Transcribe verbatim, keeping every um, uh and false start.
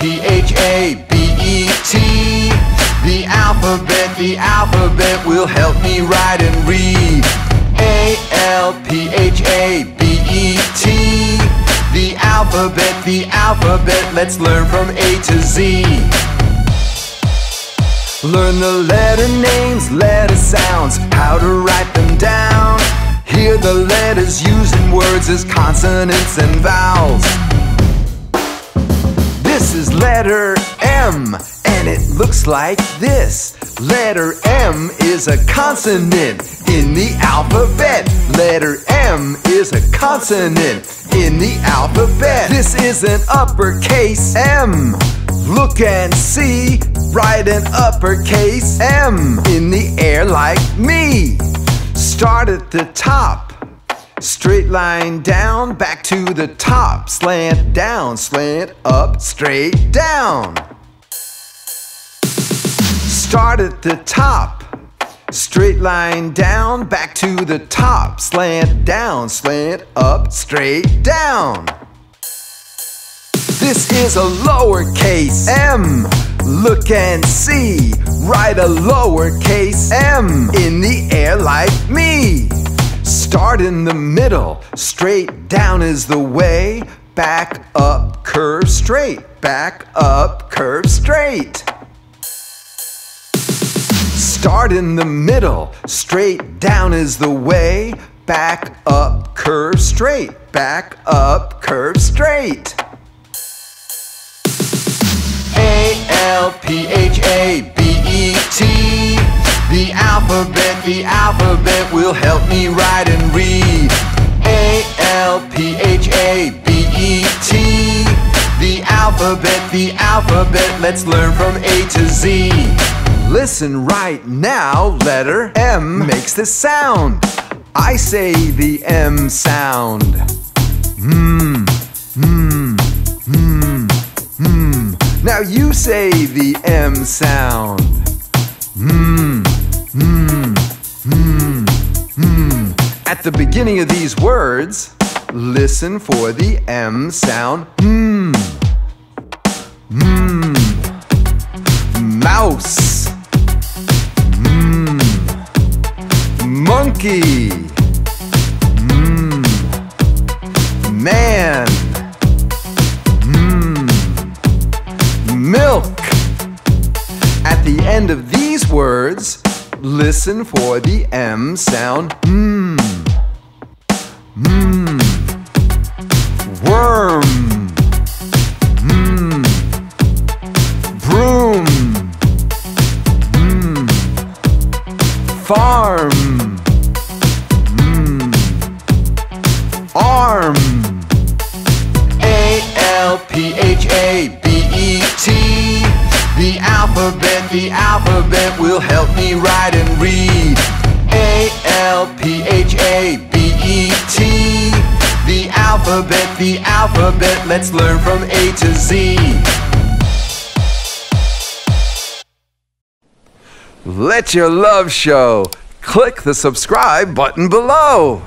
P H A B E T. The alphabet, the alphabet will help me write and read. A L P H A B E T. The alphabet, the alphabet, let's learn from A to Z. Learn the letter names, letter sounds, how to write them down. Hear the letters used in words as consonants and vowels. This is letter M, and it looks like this. Letter M is a consonant in the alphabet. Letter M is a consonant in the alphabet. This is an uppercase M. Look and see, write an uppercase M in the air like me. Start at the top, straight line down, back to the top, slant down, slant up, straight down. Start at the top, straight line down, back to the top, slant down, slant up, straight down. This is a lowercase m. Look and see, write a lowercase m in the air like me. Start in the middle, straight down is the way. Back up, curve straight, back up, curve straight. Start in the middle, straight down is the way. Back up, curve straight, back up, curve straight. A L P H A B E T. The alphabet, the alphabet will help me write and read. A L P H A B E T. The alphabet, the alphabet, let's learn from A to Z. Listen right now, letter M makes the sound. I say the M sound. Mmm, mmm, mmm, mmm. Now you say the M sound. Mmm, mmm, mmm, mmm. At the beginning of these words, listen for the M sound. Mmm, mmm. Mouse. Mmm. Monkey. Mmm. Man. Milk. At the end of these words, listen for the M sound. Mmm. Mmm. Worm. Mmm. Broom. Mmm. Farm. Mmm. Arm. A L P H A B E T. The alphabet, the alphabet will help me write and read. A L P H A B E T. The alphabet, the alphabet, let's learn from A to Z. Let your love show. Click the subscribe button below.